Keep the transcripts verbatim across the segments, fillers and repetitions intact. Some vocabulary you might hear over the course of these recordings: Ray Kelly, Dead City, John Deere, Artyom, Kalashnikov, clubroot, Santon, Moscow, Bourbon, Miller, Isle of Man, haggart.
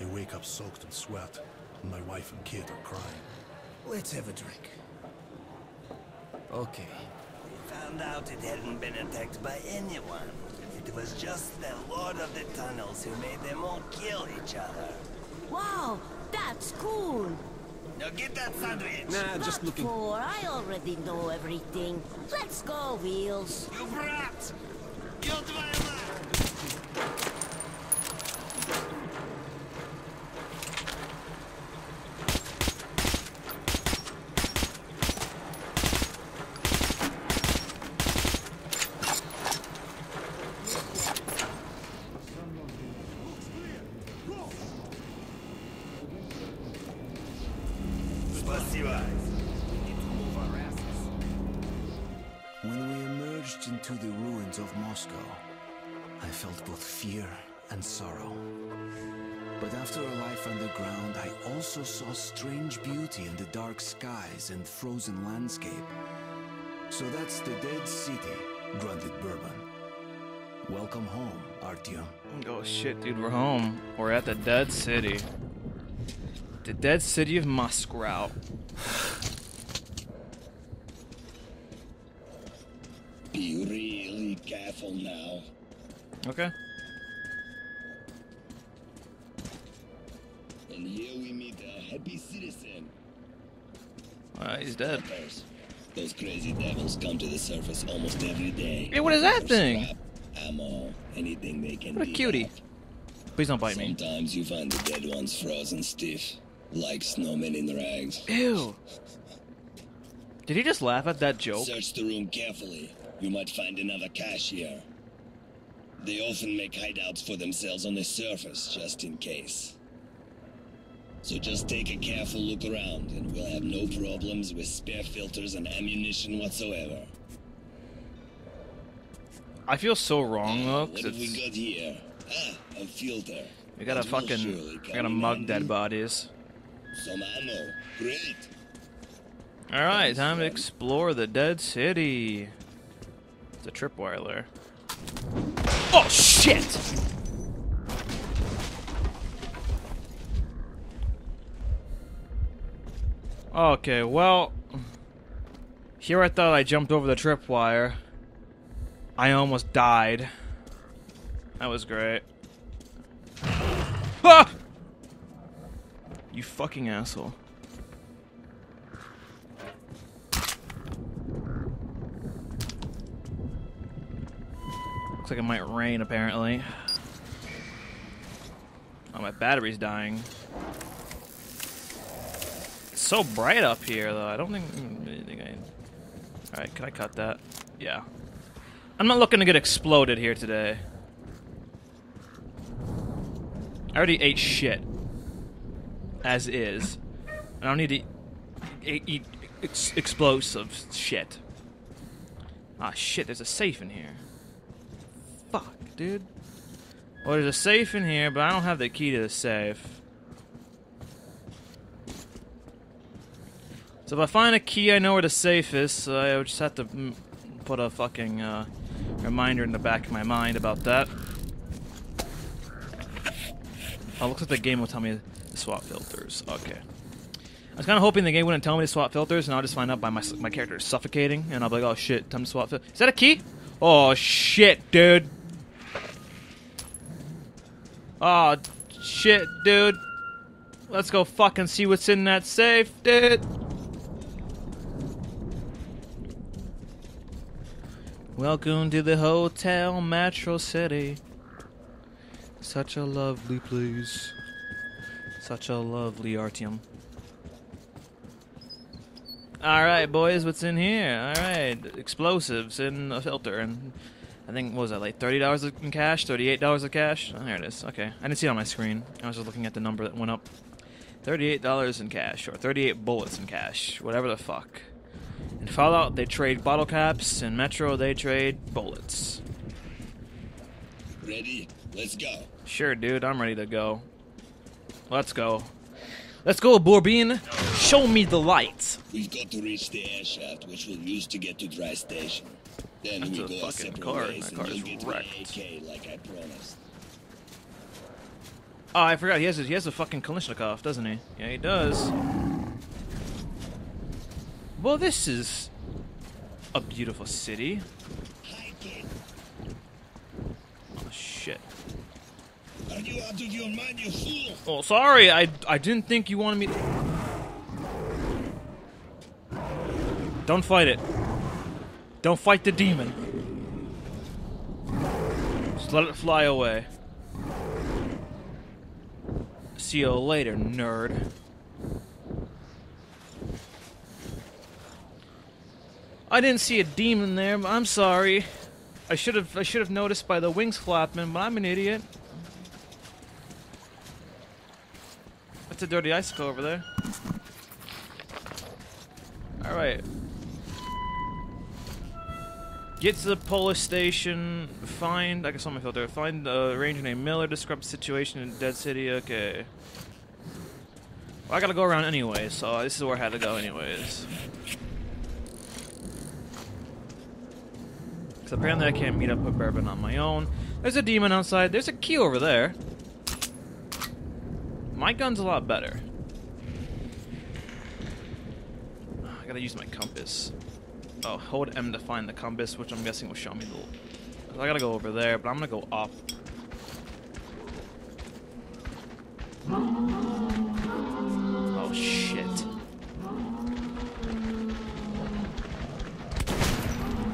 I wake up soaked in sweat, and my wife and kid are crying. Let's have a drink. Okay. We found out it hadn't been attacked by anyone. It was just the Lord of the Tunnels who made them all kill each other. Wow, that's cool! Now get that sandwich! Nah, that just looking... for, I already know everything. Let's go, Wheels! You brat! Killed my man! When we emerged into the ruins of Moscow, I felt both fear and sorrow. But after a life underground, I also saw strange beauty in the dark skies and frozen landscape. So that's the Dead City, grunted Bourbon. Welcome home, Artyom. Oh shit, dude, we're home. We're at the Dead City. The Dead City of Moscow. Be really careful now. Okay. And here we meet a happy citizen. Uh, he's dead. Those crazy devils come to the surface almost every day. Hey, what is that thing? Scrap, ammo, anything they can. What a cutie. Please don't bite me. Sometimes you find the dead ones frozen stiff. Like snowmen in rags. Ew. Did he just laugh at that joke? Search the room carefully. You might find another cache here. They often make hideouts for themselves on the surface, just in case. So just take a careful look around, and we'll have no problems with spare filters and ammunition whatsoever. I feel so wrong, though. What have we got here? Ah, a filter. We gotta fucking... We gotta mug dead bodies. Some ammo. Great. Alright, time to explore the Dead City. It's a tripwire there. Oh shit! Okay, well, here I thought I jumped over the tripwire. I almost died. That was great. Ah! You fucking asshole. Looks like it might rain, apparently. Oh, my battery's dying. It's so bright up here, though. I don't think... think I... Alright, can I cut that? Yeah. I'm not looking to get exploded here today. I already ate shit. As is. I don't need to eat, eat ex explosive shit. Ah, shit, there's a safe in here. Fuck, dude. Well, there's a safe in here, but I don't have the key to the safe. So if I find a key, I know where the safe is, so I would just have to m put a fucking uh, reminder in the back of my mind about that. Oh, looks like the game will tell me to swap filters. Okay. I was kind of hoping the game wouldn't tell me to swap filters, and I'll just find out by my, my character is suffocating, and I'll be like, oh shit, time to swap filters. Is that a key? Oh shit, dude. Oh shit, dude. Let's go fucking see what's in that safe, dude. Welcome to the Hotel Metro City. Such a lovely place. Such a lovely Artyom. Alright, boys, what's in here? Alright, explosives in a filter, and I think, what was that, like thirty dollars in cash? thirty-eight dollars of cash? Oh, there it is, okay. I didn't see it on my screen. I was just looking at the number that went up. thirty-eight dollars in cash, or thirty-eight bullets in cash, whatever the fuck. In Fallout, they trade bottle caps, in Metro, they trade bullets. Ready? Let's go. Sure, dude, I'm ready to go. Let's go. Let's go, Bourbon. Show me the lights. We've got to reach the air shaft, which we'll use to get to Dry Station. Then That's we a go a separate car. ways that car and is get wrecked. A K, like I promised. Oh, I forgot. He has a, he has a fucking Kalashnikov, doesn't he? Yeah, he does. Well, this is a beautiful city. Oh shit. Are you out of your mind, you fool? Oh, sorry. I I didn't think you wanted me to... Don't fight it. Don't fight the demon. Just let it fly away. See you later, nerd. I didn't see a demon there, but I'm sorry. I should have I should have noticed by the wings flapping, but I'm an idiot. That's a dirty icicle over there. All right. Get to the police station, find, I guess on my filter, find a ranger named Miller, describe the situation in Dead City, okay. Well, I gotta go around anyway, so this is where I had to go anyways. Because apparently I can't meet up with Bourbon on my own. There's a demon outside, there's a key over there. My gun's a lot better. I gotta use my compass. Oh, hold M to find the compass, which I'm guessing will show me the... I gotta go over there, but I'm gonna go up. Oh, shit.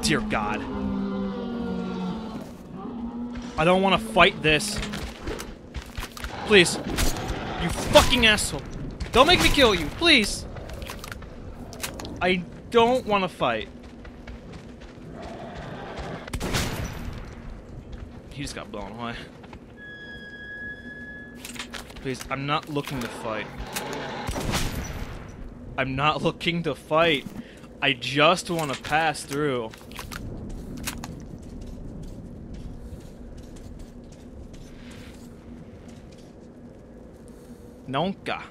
Dear God. I don't want to fight this. Please. You fucking asshole. Don't make me kill you, please. I... don't want to fight. He just got blown away. Please, I'm not looking to fight. I'm not looking to fight. I just want to pass through. Nunca.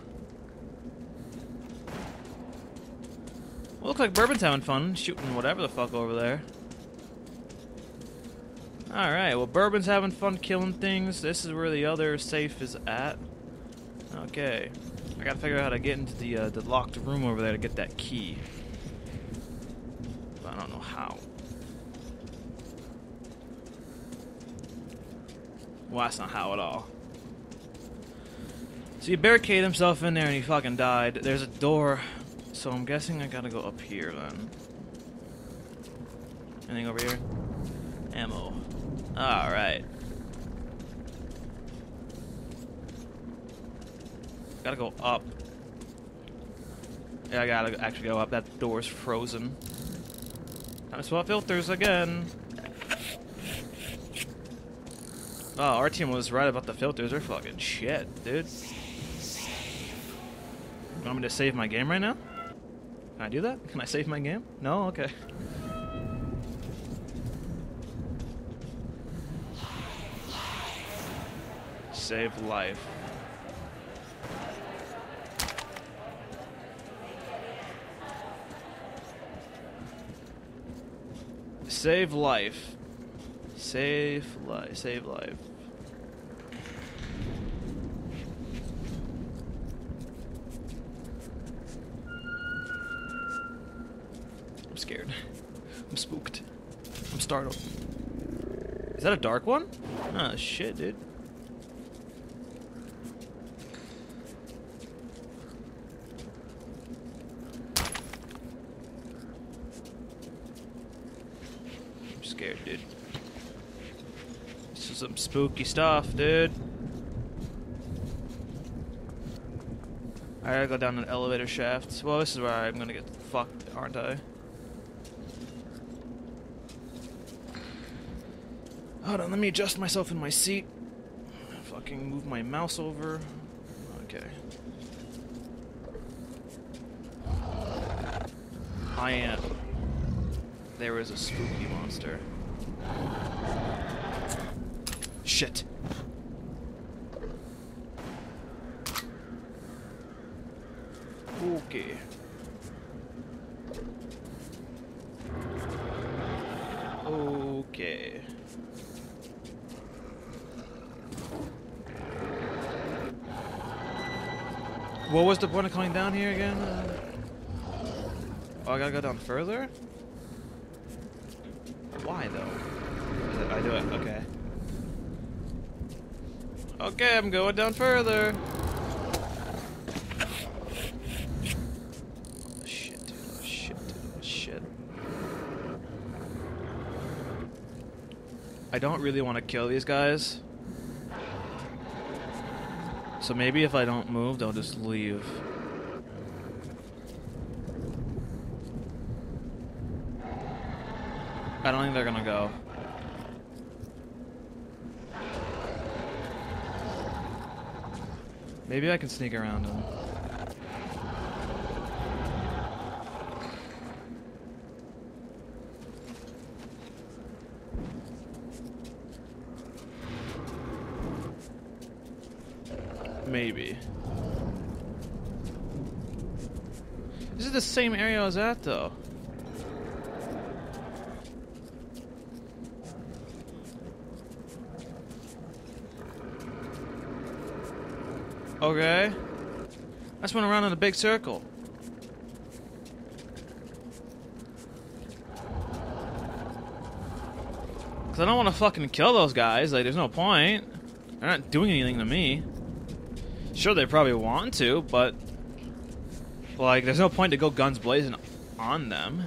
Well, looks like Bourbon's having fun, shooting whatever the fuck over there. Alright, well, Bourbon's having fun killing things. This is where the other safe is at. Okay. I gotta figure out how to get into the, uh, the locked room over there to get that key. But I don't know how. Well, that's not how at all. So he barricaded himself in there and he fucking died. There's a door... So I'm guessing I gotta go up here then. Anything over here? Ammo. Alright. Gotta go up. Yeah, I gotta actually go up. That door's frozen. Time to swap filters again. Oh, Artyom was right about the filters. They're fucking shit, dude. You want me to save my game right now? Can I do that? Can I save my game? No? Okay. Save life. Save life. Save life. Save life. I'm spooked. I'm startled. Is that a dark one? Oh shit, dude. I'm scared, dude. This is some spooky stuff, dude. I gotta go down an elevator shaft. Well, this is where I'm gonna get fucked, aren't I? Hold on, let me adjust myself in my seat. Fucking move my mouse over. Okay. I am. There is a spooky monster. Shit. Okay. Okay. What was the point of coming down here again? Oh, I gotta go down further? Why though? I do it. Okay. Okay, I'm going down further. I don't really want to kill these guys. So maybe if I don't move, they'll just leave. I don't think they're gonna go. Maybe I can sneak around them. Maybe. This is the same area I was at, though. Okay. I just went around in a big circle. Because I don't want to fucking kill those guys. Like, there's no point. They're not doing anything to me. Sure, they probably want to, but like, there's no point to go guns blazing on them.